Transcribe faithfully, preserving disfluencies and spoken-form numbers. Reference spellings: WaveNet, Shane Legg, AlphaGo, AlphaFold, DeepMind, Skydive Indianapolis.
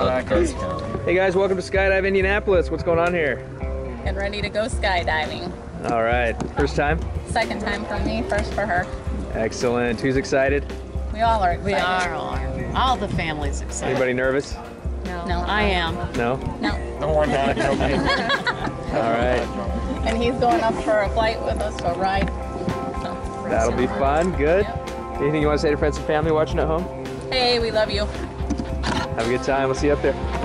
how that goes. Hey guys, welcome to Skydive Indianapolis. What's going on here? Getting ready to go skydiving. All right. First time? Second time for me, first for her. Excellent. Who's excited? We all are excited. We are all. All the family's excited. Anybody nervous? No. No. I am. No? No. No one died. Okay. All right. And he's going up for a flight with us, for a ride. So, that'll be fun. Good. Yep. Anything you want to say to friends and family watching at home? Hey, we love you. Have a good time. We'll see you up there.